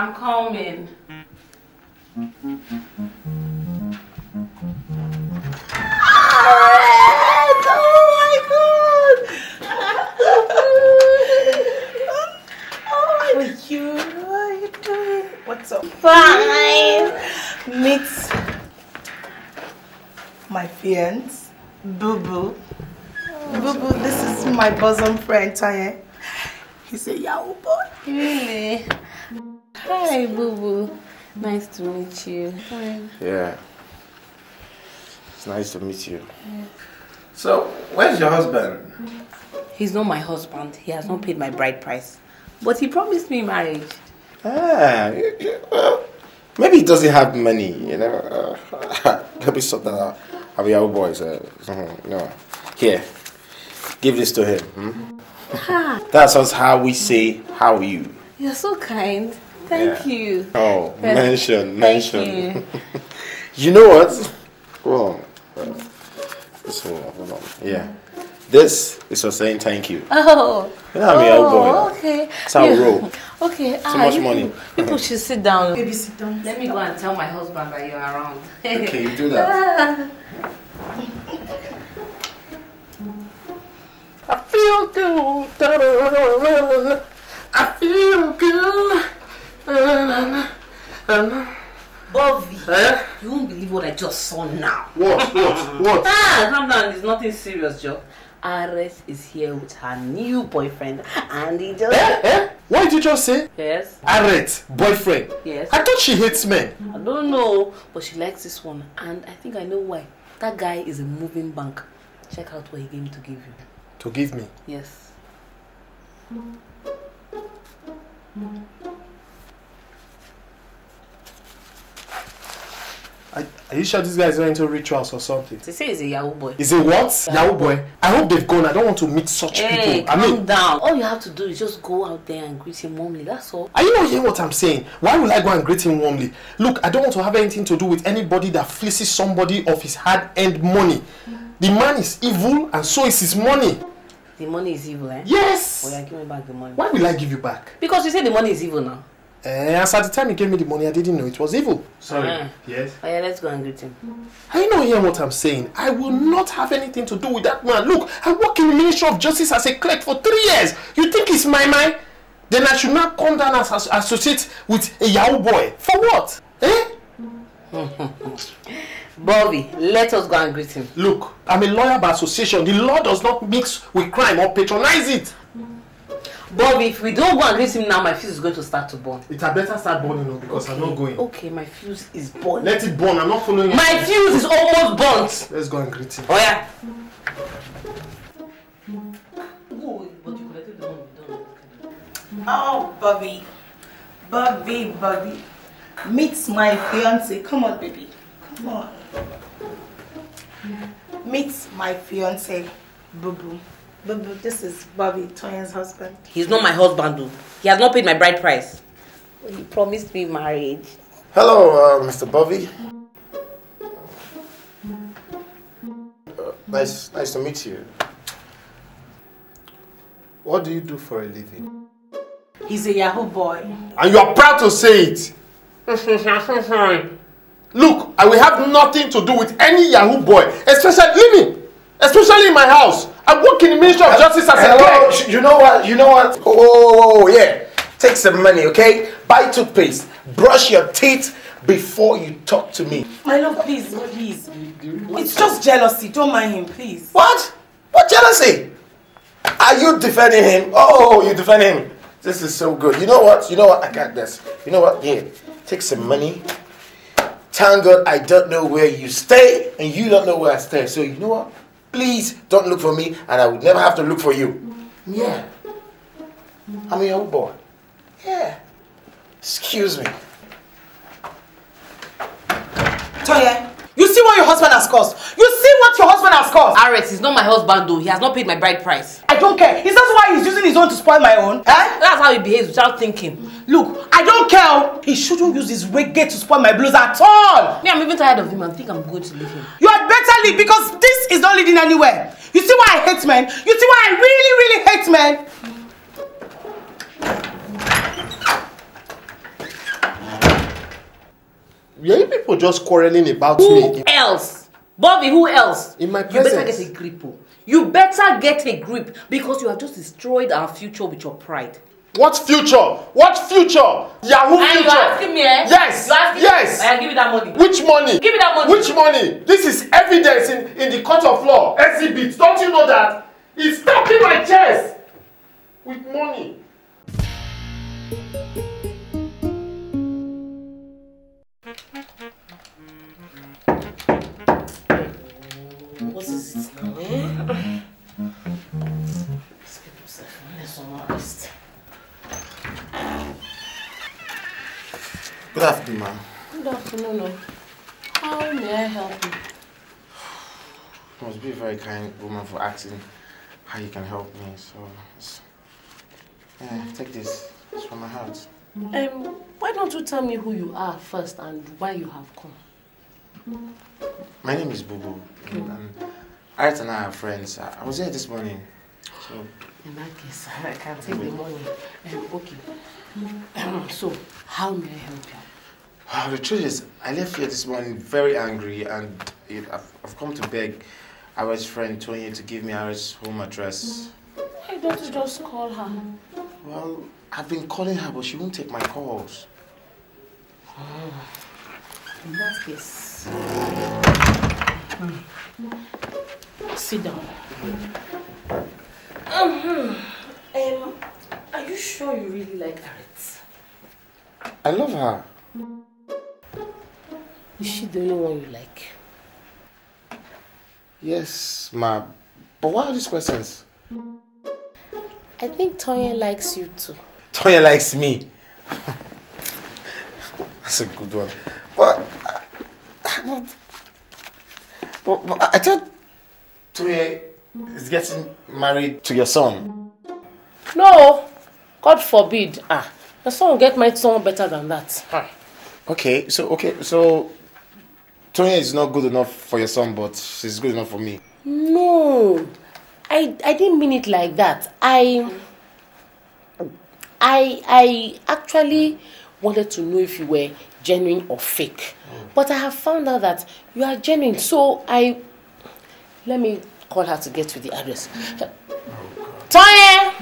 I'm coming. Ares! Oh my god! How are you? How are you doing? What's up? Fine! Meet my fiance, Bubu. Bubu, this is my bosom friend, Tanya. He's a Yahoo boy. Really? Hi, Bubu. Nice to meet you. Hi. Yeah. It's nice to meet you. Yeah. So, where's your husband? He's not my husband. He has not paid my bride price. But he promised me marriage. Ah, well, maybe he doesn't have money, you know. Let me sort that out. Have Yahoo boys. No. Here. Give this to him. Hmm? That's us how we say how are you. You're so kind. Thank you. Oh, but mention. You. You know what? Well, this one, hold on. Yeah. This is for saying thank you. Oh. You know how oh, okay. That's how we roll. Okay. So much money. People should sit down. Baby, sit down. Let me go and tell my husband that you're around. Okay, you do that. I feel good. I feel good. Bobby, you won't believe what I just saw now. What? Calm down, it's nothing serious, Joe. Ares is here with her new boyfriend, and he just... What did you just say? Yes. Ares, boyfriend? Yes. I thought she hates men. I don't know, but she likes this one, and I think I know why. That guy is a moving bank. Check out what he gave me to give you. To give me? Yes. Are you sure these guys are into rituals or something? They say he's a Yahoo boy. Is it what? Yahoo boy. I hope they've gone. I don't want to meet such people. Calm down. All you have to do is just go out there and greet him warmly. That's all. Are you not hearing what I'm saying? Why will I go and greet him warmly? Look, I don't want to have anything to do with anybody that fleeces somebody of his hard-earned money. The man is evil and so is his money. The money is evil, eh? Yes! Well, I give me back the money. Why will I give you back? Because you said the money is evil now. As at the time you gave me the money, I didn't know it was evil. Sorry. Yes? Oh yeah, let's go and greet him. Are you not hearing what I'm saying? I will not have anything to do with that man. Look, I work in the Ministry of Justice as a clerk for 3 years. You think it's my mind? Then I should not come down and associate with a Yahoo boy. For what? Bobby, let us go and greet him. Look, I'm a lawyer by association. The law does not mix with crime or patronize it. Bobby, if we don't go and greet him now, my fuse is going to start to burn. It had better start burning now because I'm not going. Okay, my fuse is burning. Let it burn. I'm not following you. My fuse is almost burnt. Let's go and greet him. Oh yeah. Oh, Bobby. Meet my fiance. Come on, baby. Come on. Meet my fiance, Bubu. Bubu, this is Bobby, Toyin's husband. He's not my husband, though. He has not paid my bride price. He promised me marriage. Hello, Mr. Bobby. Nice to meet you. What do you do for a living? He's a Yahoo boy. And you are proud to say it. Look, I will have nothing to do with any Yahoo boy, especially in my house. I work in the Ministry of Justice as a clerk. You know what? Oh, yeah. Take some money, okay? Buy toothpaste. Brush your teeth before you talk to me. My love, please. It's just jealousy. Don't mind him, please. What? What jealousy? Are you defending him? Oh, you defend him. This is so good. You know what? I got this. You know what? Yeah. Take some money. Thank God I don't know where you stay and you don't know where I stay. So you know what? Please don't look for me and I would never have to look for you. Yeah. I'm your old boy. Yeah. Excuse me. Toyin, you see what your husband has caused. Ares is not my husband though. He has not paid my bride price. I don't care. Is that why he's using his own to spoil my own? Eh? That's how he behaves without thinking. Look, I don't care. He shouldn't use his reggae to spoil my blues at all. Me, I'm even tired of him. I think I'm going to leave him. You had better leave because this is not leading anywhere. You see why I hate men? You see why I really hate men? Were you people just quarreling about me? Who else? Bobby, who else? In my presence. You better get a grip. You better get a grip because you have just destroyed our future with your pride. What future? What future? Yahoo future. You're asking me, eh? Yes. You're asking yes. Me? Give me that money. Which money? Give me that money. Which money? This is evidence in the court of law. SCB. Don't you know that? It's tapping my chest with money. What is it now, eh? These people say, let's not rest. Good afternoon, ma'am. Good afternoon. How may I help you? You must be a very kind woman for asking how you can help me. So, yeah, take this. It's from my heart. Why don't you tell me who you are first and why you have come? My name is Bubu. And Ares and I are friends. I was here this morning. So, in that case, I can't take the money. Okay. So, how may I help you? Well, the truth is, I left here this morning very angry, and I've come to beg Ares' friend Toyin to give me Ares' home address. Why don't you just call her? Well, I've been calling her, but she won't take my calls. Oh. In that case, sit down. Are you sure you really like Ares? I love her. Is she the only one you like? Yes, ma'am. But why are these questions? I think Tanya likes you too. Tanya likes me. That's a good one. But I thought Tanya is getting married to your son. No. God forbid. The son will get married to someone better than that. Okay, so Tonya is not good enough for your son, but she's good enough for me. No, I didn't mean it like that. I actually wanted to know if you were genuine or fake, but I have found out that you are genuine. So let me call her to get to the address. Tonya!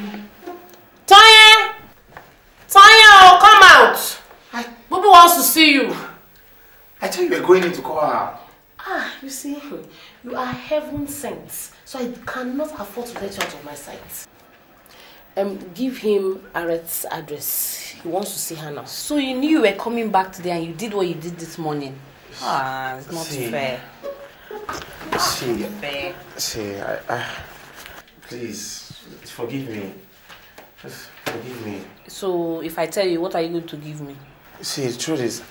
Tonya! Tanya, come out! Bobby wants to see you. I thought you were going in to call her. You see, you are heaven sent, so I cannot afford to let you out of my sight. Give him Aret's address. He wants to see her now. So you knew you were coming back today and you did what you did this morning. It's not fair. Please, forgive me. Just forgive me. So, if I tell you, what are you going to give me? See, the truth is,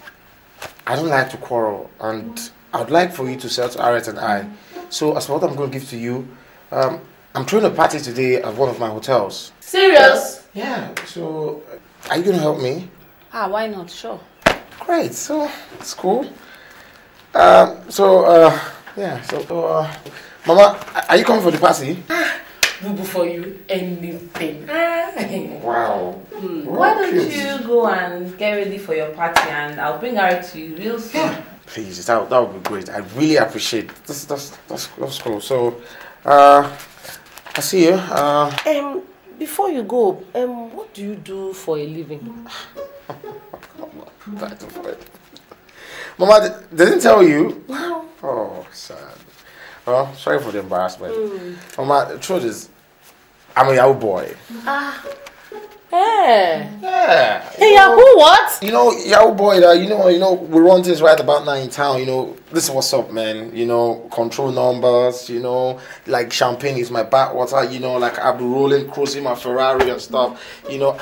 I don't like to quarrel, and I'd like for you to sell to Ares and I. So, as for what I'm going to give to you, I'm throwing a party today at one of my hotels. Serious? Yeah. So, are you going to help me? Why not? Sure. Great. So, it's cool. Mama, are you coming for the party? Bubu for you, anything. Wow. Why don't you go and get ready for your party and I'll bring her to you real soon. Yeah. Please, that would be great. I really appreciate it. That's cool. So, I'll see you. Before you go, what do you do for a living? Mama, they didn't tell you? No. Oh, sad. Oh, sorry for the embarrassment. Mama, the truth is, I'm a Yahoo boy. Yeah. Hey, Yahoo what? You know, Yahoo boy, we run things right about now in town, this is what's up, man. Control numbers, like champagne is my backwater, like I'll be rolling, cruising my Ferrari and stuff, so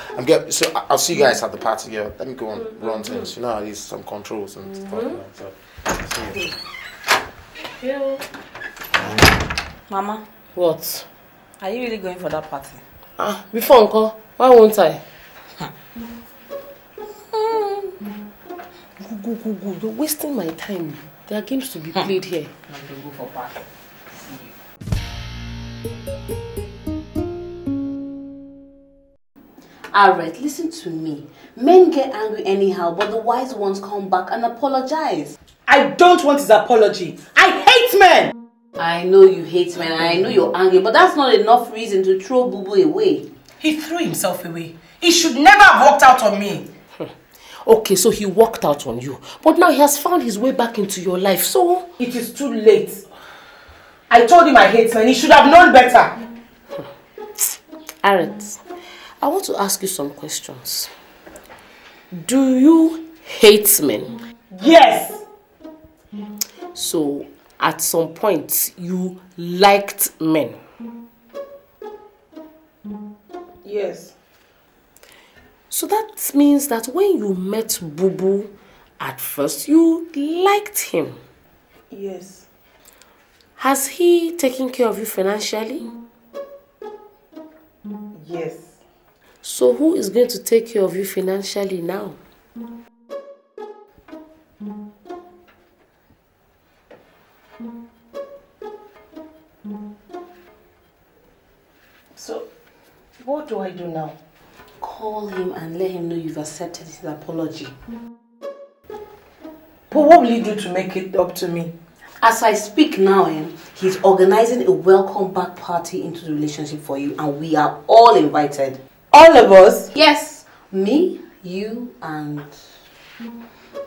I'll see you guys at the party, yeah. Let me go and run things, at least some controls and stuff like that. So, hello. Mama. What? Are you really going for that party? Before uncle, why won't I? Go. You're wasting my time. There are games to be played here. I'm going to go for party. See you. Ares, listen to me. Men get angry anyhow, but the wise ones come back and apologize. I don't want his apology. I hate men! I know you hate men, and I know you're angry, but that's not enough reason to throw Bubu away. He threw himself away. He should never have walked out on me. Okay, so he walked out on you, but now he has found his way back into your life, so... It is too late. I told him I hate men. He should have known better. Ares, I want to ask you some questions. Do you hate men? Yes! So, at some point, you liked men? Yes. So that means that when you met Bubu, at first you liked him? Yes. Has he taken care of you financially? Yes. So who is going to take care of you financially now? So, what do I do now? Call him and let him know you've accepted his apology. But what will he do to make it up to me? As I speak now, he's organizing a welcome back party into the relationship for you, and we are all invited. All of us? Yes. Me, you, and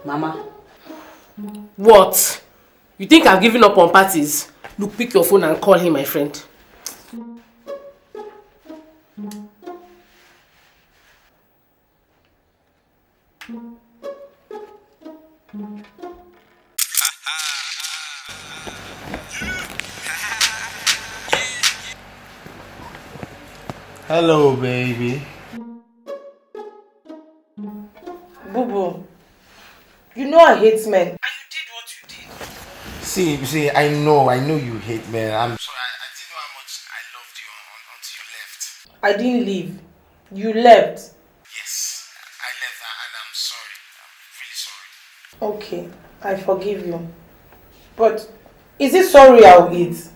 Mama. What? You think I've given up on parties? Look, pick your phone and call him, my friend. Hello, baby. Bubu, you know I hate men. And you did what you did. See, I know you hate men. I'm sorry, I didn't know how much I loved you until you left. I didn't leave. You left. Yes, I left and I'm sorry. I'm really sorry. Okay, I forgive you. But is it sorry I'll eat?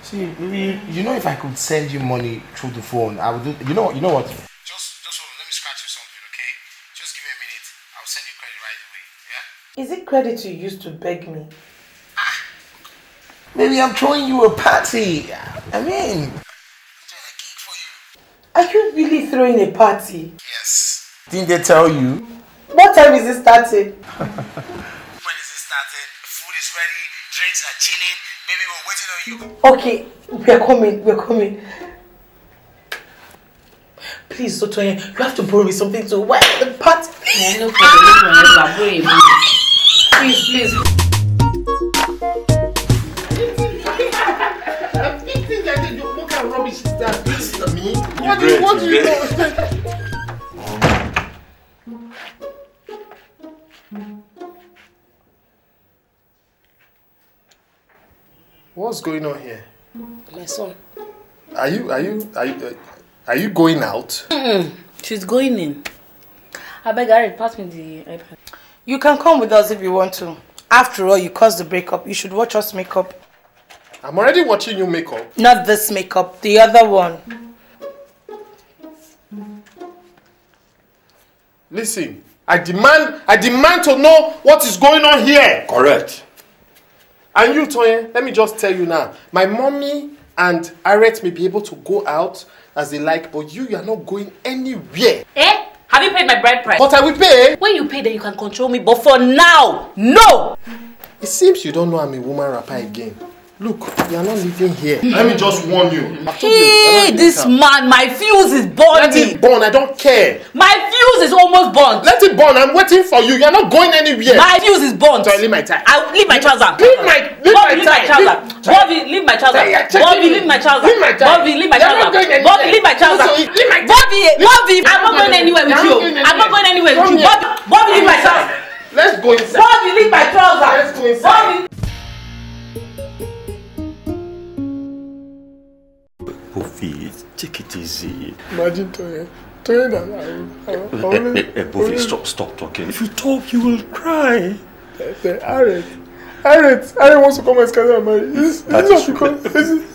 See, you know if I could send you money through the phone, I would do. You know what? Just hold on, let me scratch you something, okay? Just give me a minute. I'll send you credit right away, yeah? Is it credit you used to beg me? Ah, maybe I'm throwing you a party. I mean, I'm throwing a gig for you. Are you really throwing a party? Yes. Didn't they tell you? What time is it starting? When is it starting? Food is ready. Drinks are chilling. Baby, we're waiting on you. Okay, we're coming. Please, Sotonye, you have to borrow me something to wear the party. Please. I'm thinking that you look at rubbish that this to me. What do you want to do? What's going on here? My son. Are you going out? She's going in. I beg Ares, pass me the iPad. You can come with us if you want to. After all, you caused the breakup. You should watch us make up. I'm already watching you make up. Not this makeup, the other one. Listen, I demand to know what is going on here. Correct. And you, Toyin, let me just tell you now, my mommy and Ares may be able to go out as they like, but you are not going anywhere. Eh? Have you paid my bride price? But I will pay. When you pay, then you can control me, but for now, no! It seems you don't know I'm a woman rapper again. Look, you are not living here. Let me just warn you. Hey, this man, my fuse is burning. Let it burn, I don't care. My fuse is almost burnt. Let it burn, I'm waiting for you. You are not going anywhere. My fuse is burnt. So I leave my tie. I leave my trouser. Leave my trouser. Bobby, leave my trouser. Bobby, leave my trouser. Bobby, leave my trouser. Bobby, leave my trouser. Bobby, I'm not going anywhere with you. I'm not going anywhere with you. Bobby, leave my trouser. Let's go inside. Bobby, leave my trouser. Let's go inside. Bobby, take it easy. Imagine Toyin. Toyin that I Bobby, stop talking. If you talk, you will cry. Ares, Ares, Ares wants to come and scatter my marriage.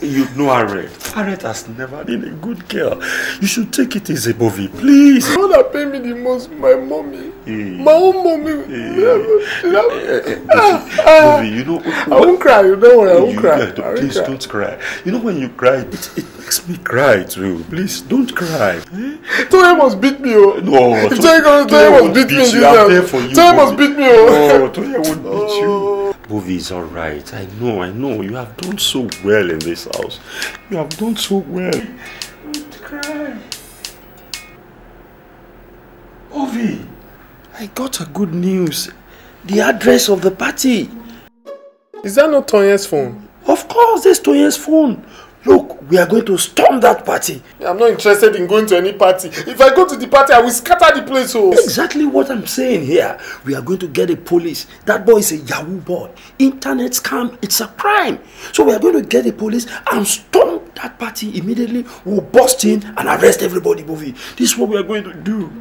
You know Ares. Ares has never been a good girl. You should take it easy, Bobby, please. You know that pain me the most, my mommy. My own mommy. Bobby, you know. I won't cry, you know what? I won't cry. Please don't cry. You know when you cry, it makes me cry too. Please don't cry. Toyin must beat me. No. Toyin must beat me. Toyin must beat me. No, Toyin won't beat you. Bobby is alright. I know. You have done so well in this house. You have done so well. Don't cry. Bobby, I got a good news. The address of the party. Is that not Tonya's phone? Of course, that's Tonya's phone. Look, we are going to storm that party. I'm not interested in going to any party. If I go to the party, I will scatter the place. Oh. Exactly what I'm saying here. We are going to get the police. That boy is a Yahoo boy. Internet scam, it's a crime. So we are going to get the police and storm that party immediately. We'll bust in and arrest everybody, Bobby. This is what we are going to do.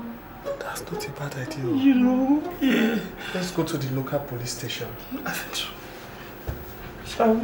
That's not a bad idea. You know? Yeah. Let's go to the local police station. I think so. Shall we?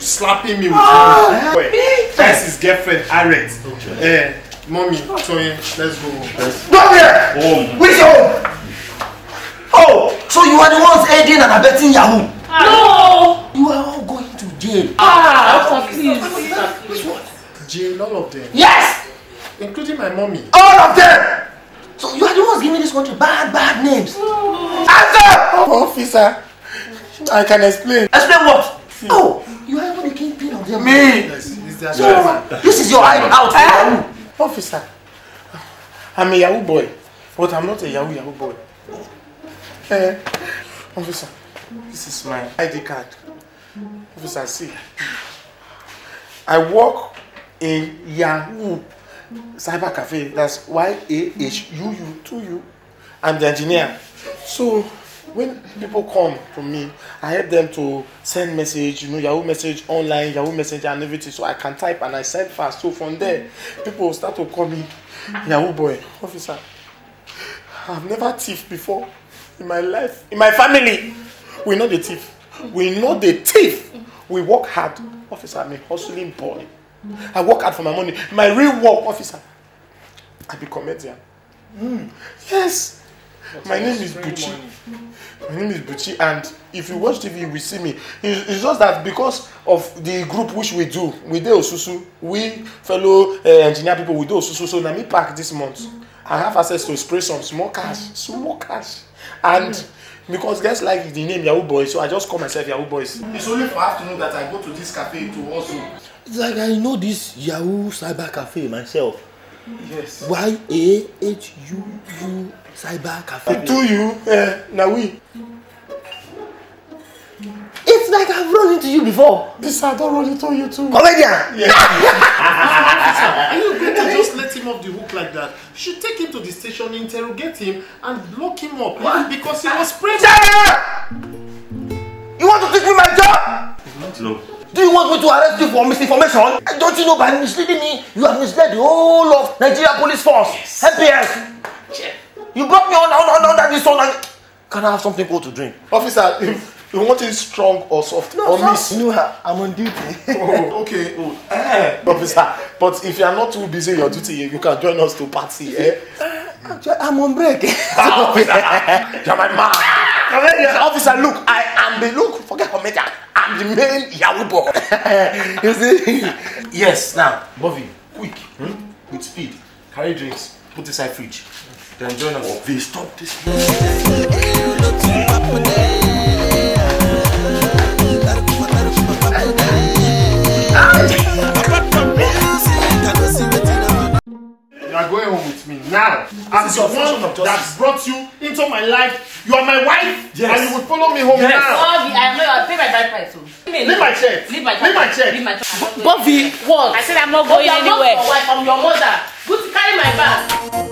Slapping me with you. That's his girlfriend, Ares. Okay. Mommy, Toyin, let's go home. Come here! Home. Which home? Oh, so you are the ones aiding and abetting Yahoo? No! You are all going to jail. Please. What? Jail, all of them? Yes! Including my mommy. All of them! So you are the ones giving this country bad names. No. Answer! Oh, officer, I can explain. Explain what? Yeah. Oh, you are the kingpin of them. Me! Yes, this is your hideout. Officer, I'm a Yahoo boy, but I'm not a Yahoo boy. Officer, this is my ID card. Officer, see, I work in Yahoo Cyber Cafe. That's YAHUU2U. I'm the engineer. So, when people come to me, I help them to send message, Yahoo message online, Yahoo messenger and everything, so I can type and I send fast. So from there, people start to call me Yahoo boy. Officer, I've never thief before in my life. In my family, we know the thief. We know the thief. We work hard. Officer, I'm a hustling boy. I work hard for my money. My real work, officer, I be comedian. Yes. My name is Butchie. And if you watch TV, you will see me. It's just that because of the group which we do, we do Osusu, we fellow engineer people, we do Osusu. So, Nami Park this month, I have access to spray some small cash. And because guys like the name Yahoo boy, so I just call myself Yahoo boys. It's only for afternoon that I go to this cafe to also. It's like I know this Yahoo Cyber Cafe myself. Yes. YAHUU Cyber Cafe. To you, now we. It's like I've run into you before. This I don't run into you too. Comedian. Yeah. Are you going to just let him off the hook like that? You should take him to the station, interrogate him, and lock him up. What? Because he was pregnant. You want to take me my job? No. Do you want me to arrest you for misinformation? Don't you know by misleading me, you have misled the whole of Nigeria Police Force, NPS. Yes. You brought me on that this one. Can I have something cold to drink? Officer, if you want it strong or soft, no, or miss. No, I'm on duty. Oh, okay. Oh. Officer, but if you are not too busy in your duty, you can join us to party. I'm on break. Officer, you're my man. Officer, look, forget comedian. I'm the main Yahoo boy. You see? Yes, now, Bobby, quick, with speed, carry drinks, put inside fridge, then join us. Bobby, stop this. You are going home with me now. one that brought you into my life. You are my wife, yes. And you will follow me home, yes. Now. Bobby, I know I'll pay my bike price too. Leave my check. Leave my check. Leave my check. Bobby, what? I said I'm not going anywhere. I'm your mother. Go to carry my bag.